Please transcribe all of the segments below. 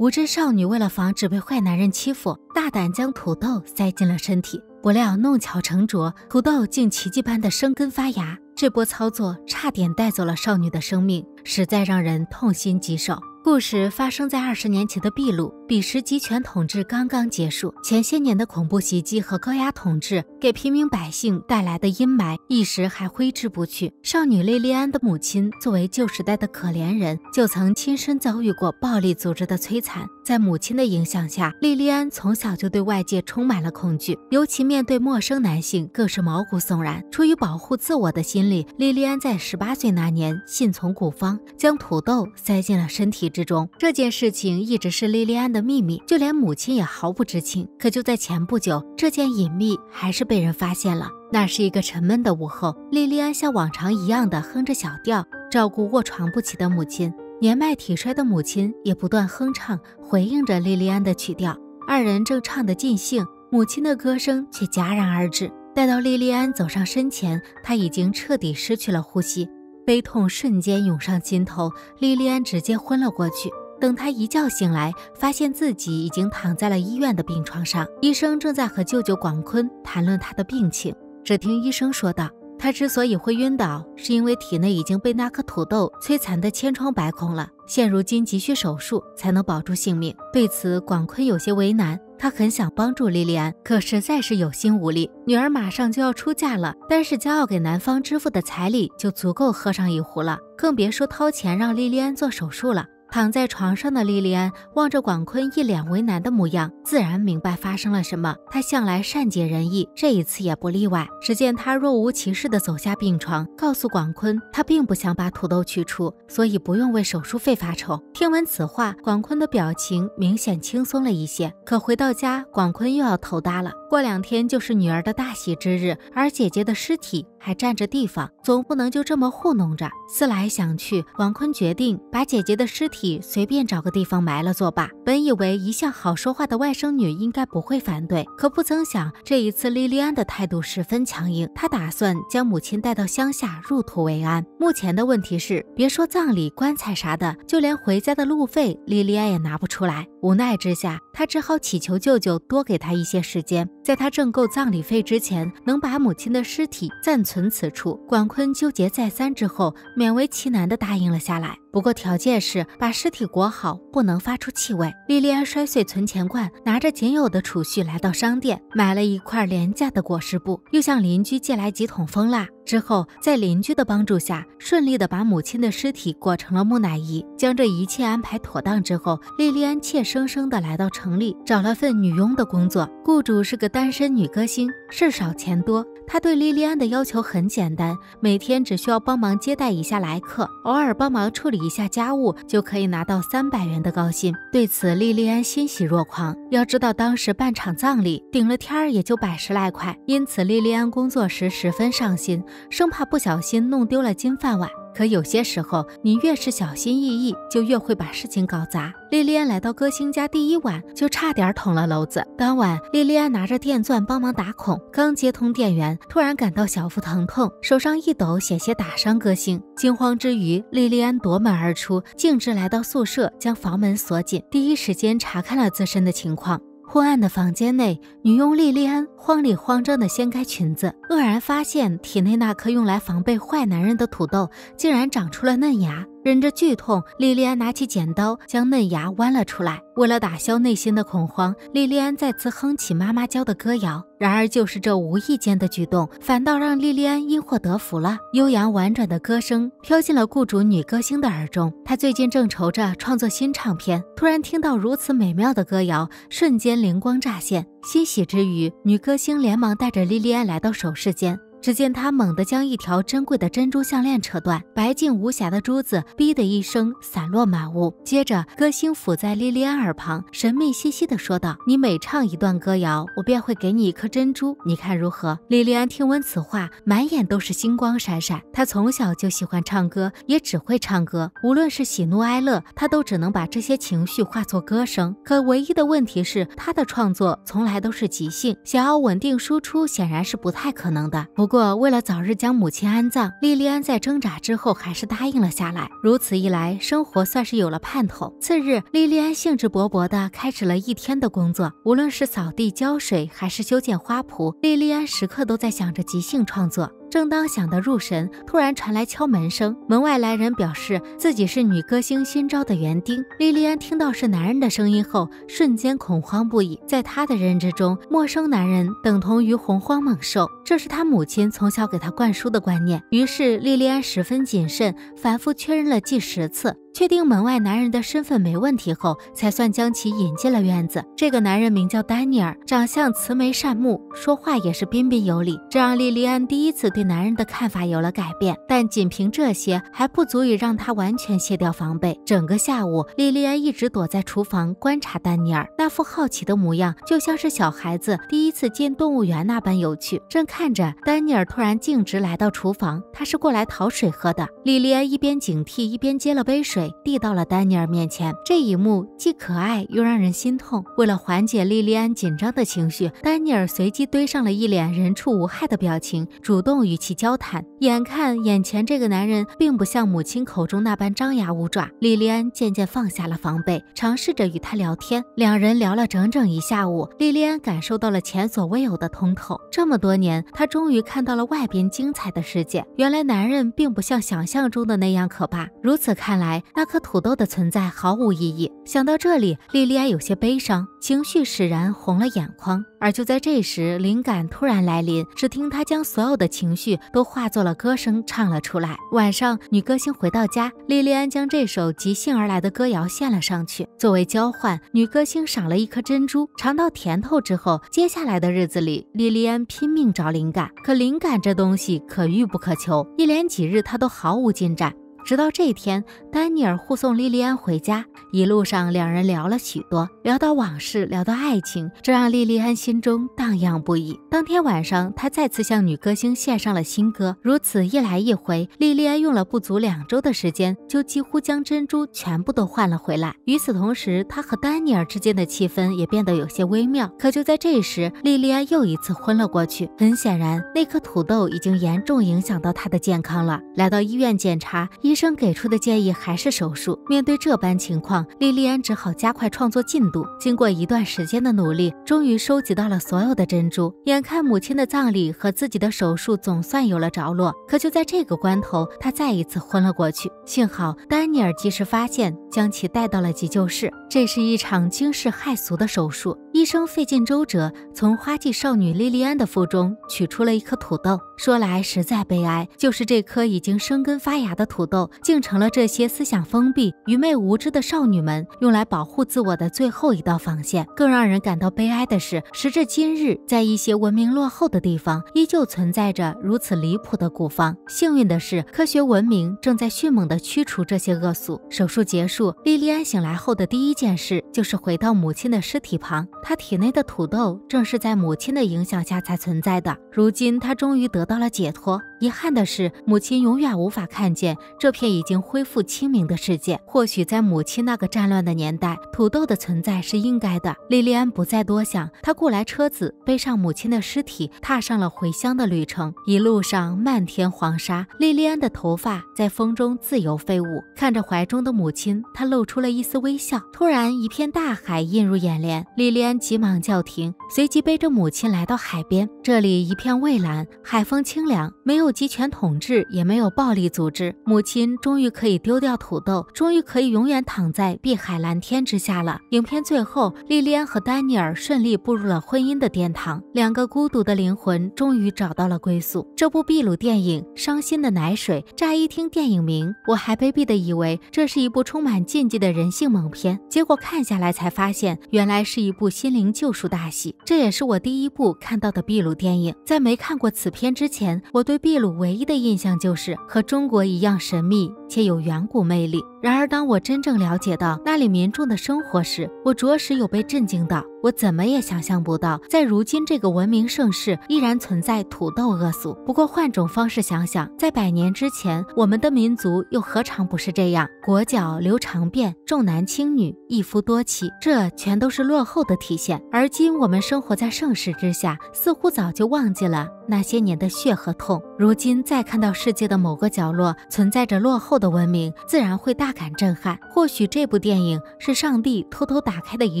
无知少女为了防止被坏男人欺负，大胆将土豆塞进了身体。不料弄巧成拙，土豆竟奇迹般的生根发芽。这波操作差点带走了少女的生命，实在让人痛心疾首。 故事发生在20年前的秘鲁，彼时集权统治刚刚结束，前些年的恐怖袭击和高压统治给平民百姓带来的阴霾一时还挥之不去。少女莉莉安的母亲作为旧时代的可怜人，就曾亲身遭遇过暴力组织的摧残。在母亲的影响下，莉莉安从小就对外界充满了恐惧，尤其面对陌生男性更是毛骨悚然。出于保护自我的心理，莉莉安在18岁那年信从古方，将土豆塞进了身体 之中，这件事情一直是莉莉安的秘密，就连母亲也毫不知情。可就在前不久，这件隐秘还是被人发现了。那是一个沉闷的午后，莉莉安像往常一样的哼着小调，照顾卧床不起的母亲。年迈体衰的母亲也不断哼唱，回应着莉莉安的曲调。二人正唱得尽兴，母亲的歌声却戛然而止。待到莉莉安走上身前，她已经彻底失去了呼吸。 悲痛瞬间涌上心头，莉莉安直接昏了过去。等她一觉醒来，发现自己已经躺在了医院的病床上，医生正在和舅舅广坤谈论她的病情。只听医生说道：“她之所以会晕倒，是因为体内已经被那颗土豆摧残得千疮百孔了，现如今急需手术才能保住性命。”对此，广坤有些为难。 他很想帮助莉莉安，可实在是有心无力。女儿马上就要出嫁了，但是骄傲给男方支付的彩礼就足够喝上一壶了，更别说掏钱让莉莉安做手术了。躺在床上的莉莉安望着广坤一脸为难的模样，自然明白发生了什么。他向来善解人意，这一次也不例外。只见他若无其事地走下病床，告诉广坤，他并不想把土豆取出，所以不用为手术费发愁。听闻此话，广坤的表情明显轻松了一些。可回到家，广坤又要头大了。过2天就是女儿的大喜之日，而姐姐的尸体 还占着地方，总不能就这么糊弄着。思来想去，王坤决定把姐姐的尸体随便找个地方埋了作罢。本以为一向好说话的外甥女应该不会反对，可不曾想这一次莉莉安的态度十分强硬。她打算将母亲带到乡下入土为安。目前的问题是，别说葬礼、棺材啥的，就连回家的路费，莉莉安也拿不出来。无奈之下，她只好祈求舅舅多给她一些时间，在她挣够葬礼费之前，能把母亲的尸体暂 存此处，广坤纠结再三之后，勉为其难地答应了下来。不过条件是把尸体裹好，不能发出气味。莉莉安摔碎存钱罐，拿着仅有的储蓄来到商店，买了一块廉价的裹尸布，又向邻居借来几桶蜂蜡。 之后，在邻居的帮助下，顺利地把母亲的尸体裹成了木乃伊。将这一切安排妥当之后，莉莉安怯生生地来到城里，找了份女佣的工作。雇主是个单身女歌星，事少钱多。她对莉莉安的要求很简单，每天只需要帮忙接待一下来客，偶尔帮忙处理一下家务，就可以拿到300元的高薪。对此，莉莉安欣喜若狂。要知道，当时办场葬礼，顶了天儿也就百十来块，因此莉莉安工作时十分上心， 生怕不小心弄丢了金饭碗。 可有些时候，你越是小心翼翼，就越会把事情搞砸。莉莉安来到歌星家第1晚，就差点捅了娄子。当晚，莉莉安拿着电钻帮忙打孔，刚接通电源，突然感到小腹疼痛，手上一抖，险些打伤歌星。惊慌之余，莉莉安夺门而出，径直来到宿舍，将房门锁紧，第一时间查看了自身的情况。 昏暗的房间内，女佣莉莉安慌里慌张地掀开裙子，愕然发现体内那颗用来防备坏男人的土豆竟然长出了嫩芽。忍着剧痛，莉莉安拿起剪刀将嫩芽剜了出来。为了打消内心的恐慌，莉莉安再次哼起妈妈教的歌谣。然而，就是这无意间的举动，反倒让莉莉安因祸得福了。悠扬婉转的歌声飘进了雇主女歌星的耳中。她最近正愁着创作新唱片，突然听到如此美妙的歌谣，瞬间 灵光乍现，欣喜之余，女歌星连忙带着莉莉安来到首饰间。只见她猛地将一条珍贵的珍珠项链扯断，白净无瑕的珠子“哔”的一声散落满屋。接着，歌星伏在莉莉安耳旁，神秘兮兮地说道：“你每唱一段歌谣，我便会给你一颗珍珠，你看如何？”莉莉安听闻此话，满眼都是星光闪闪。她从小就喜欢唱歌，也只会唱歌，无论是喜怒哀乐，她都只能把这些情绪化作歌声。可唯一的问题是，她的创作从来都是即兴，想要稳定输出显然是不太可能的。不 过过，为了早日将母亲安葬，莉莉安在挣扎之后还是答应了下来。如此一来，生活算是有了盼头。次日，莉莉安兴致勃勃地开始了一天的工作，无论是扫地、浇水，还是修建花圃，莉莉安时刻都在想着即兴创作。 正当想得入神，突然传来敲门声。门外来人表示自己是女歌星新招的园丁。莉莉安听到是男人的声音后，瞬间恐慌不已。在她的认知中，陌生男人等同于洪荒猛兽，这是她母亲从小给她灌输的观念。于是，莉莉安十分谨慎，反复确认了近10次。 确定门外男人的身份没问题后，才算将其引进了院子。这个男人名叫丹尼尔，长相慈眉善目，说话也是彬彬有礼，这让莉莉安第一次对男人的看法有了改变。但仅凭这些还不足以让她完全卸掉防备。整个下午，莉莉安一直躲在厨房观察丹尼尔那副好奇的模样，就像是小孩子第一次进动物园那般有趣。正看着，丹尼尔突然径直来到厨房，他是过来讨水喝的。莉莉安一边警惕，一边接了杯水。 递到了丹尼尔面前，这一幕既可爱又让人心痛。为了缓解莉莉安紧张的情绪，丹尼尔随即堆上了一脸人畜无害的表情，主动与其交谈。眼看眼前这个男人并不像母亲口中那般张牙舞爪，莉莉安渐渐放下了防备，尝试着与他聊天。两人聊了整整一下午，莉莉安感受到了前所未有的通透。这么多年，她终于看到了外边精彩的世界。原来男人并不像想象中的那样可怕。如此看来， 那颗土豆的存在毫无意义。想到这里，莉莉安有些悲伤，情绪使然，红了眼眶。而就在这时，灵感突然来临，只听她将所有的情绪都化作了歌声，唱了出来。晚上，女歌星回到家，莉莉安将这首即兴而来的歌谣献了上去。作为交换，女歌星赏了一颗珍珠。尝到甜头之后，接下来的日子里，莉莉安拼命找灵感，可灵感这东西可遇不可求，一连几日她都毫无进展。 直到这一天，丹尼尔护送莉莉安回家，一路上两人聊了许多，聊到往事，聊到爱情，这让莉莉安心中荡漾不已。当天晚上，她再次向女歌星献上了新歌。如此一来一回，莉莉安用了不足2周的时间，就几乎将珍珠全部都换了回来。与此同时，她和丹尼尔之间的气氛也变得有些微妙。可就在这时，莉莉安又一次昏了过去。很显然，那颗土豆已经严重影响到她的健康了。来到医院检查， 医生给出的建议还是手术。面对这般情况，莉莉安只好加快创作进度。经过一段时间的努力，终于收集到了所有的珍珠。眼看母亲的葬礼和自己的手术总算有了着落，可就在这个关头，她再一次昏了过去。幸好丹尼尔及时发现，将其带到了急救室。这是一场惊世骇俗的手术。 医生费尽周折，从花季少女莉莉安的腹中取出了一颗土豆。说来实在悲哀，就是这颗已经生根发芽的土豆，竟成了这些思想封闭、愚昧无知的少女们用来保护自我的最后一道防线。更让人感到悲哀的是，时至今日，在一些文明落后的地方，依旧存在着如此离谱的古方。幸运的是，科学文明正在迅猛地驱除这些恶俗。手术结束，莉莉安醒来后的第一件事就是回到母亲的尸体旁。 她体内的土豆正是在母亲的影响下才存在的，如今她终于得到了解脱。遗憾的是，母亲永远无法看见这片已经恢复清明的世界。或许在母亲那个战乱的年代，土豆的存在是应该的。莉莉安不再多想，她雇来车子，背上母亲的尸体，踏上了回乡的旅程。一路上漫天黄沙，莉莉安的头发在风中自由飞舞。看着怀中的母亲，她露出了一丝微笑。突然，一片大海映入眼帘，莉莉安急忙叫停，随即背着母亲来到海边。这里一片蔚蓝，海风清凉，没有集权统治，也没有暴力组织。母亲终于可以丢掉土豆，终于可以永远躺在碧海蓝天之下了。影片最后，莉莉安和丹尼尔顺利步入了婚姻的殿堂，两个孤独的灵魂终于找到了归宿。这部秘鲁电影《伤心的奶水》，乍一听电影名，我还卑鄙的以为这是一部充满禁忌的人性猛片，结果看下来才发现，原来是一部 心灵救赎大戏，这也是我第一部看到的秘鲁电影。在没看过此片之前，我对秘鲁唯一的印象就是和中国一样神秘且有远古魅力。然而，当我真正了解到那里民众的生活时，我着实有被震惊到。 我怎么也想象不到，在如今这个文明盛世，依然存在土豆恶俗。不过换种方式想想，在100年之前，我们的民族又何尝不是这样？裹脚留长辫，重男轻女，一夫多妻，这全都是落后的体现。而今我们生活在盛世之下，似乎早就忘记了那些年的血和痛。如今再看到世界的某个角落存在着落后的文明，自然会大感震撼。或许这部电影是上帝偷偷打开的一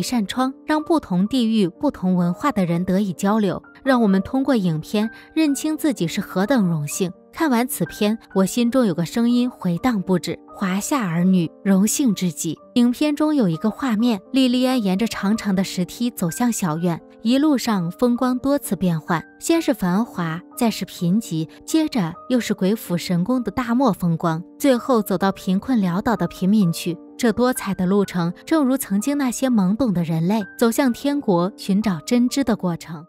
扇窗，让不同地域、不同文化的人得以交流，让我们通过影片认清自己是何等荣幸。看完此片，我心中有个声音回荡不止：华夏儿女，荣幸之极。影片中有一个画面，莉莉安沿着长长的石梯走向小院，一路上风光多次变换，先是繁华，再是贫瘠，接着又是鬼斧神工的大漠风光，最后走到贫困潦倒的贫民区。这多彩的路程，正如曾经那些懵懂的人类走向天国寻找真知的过程。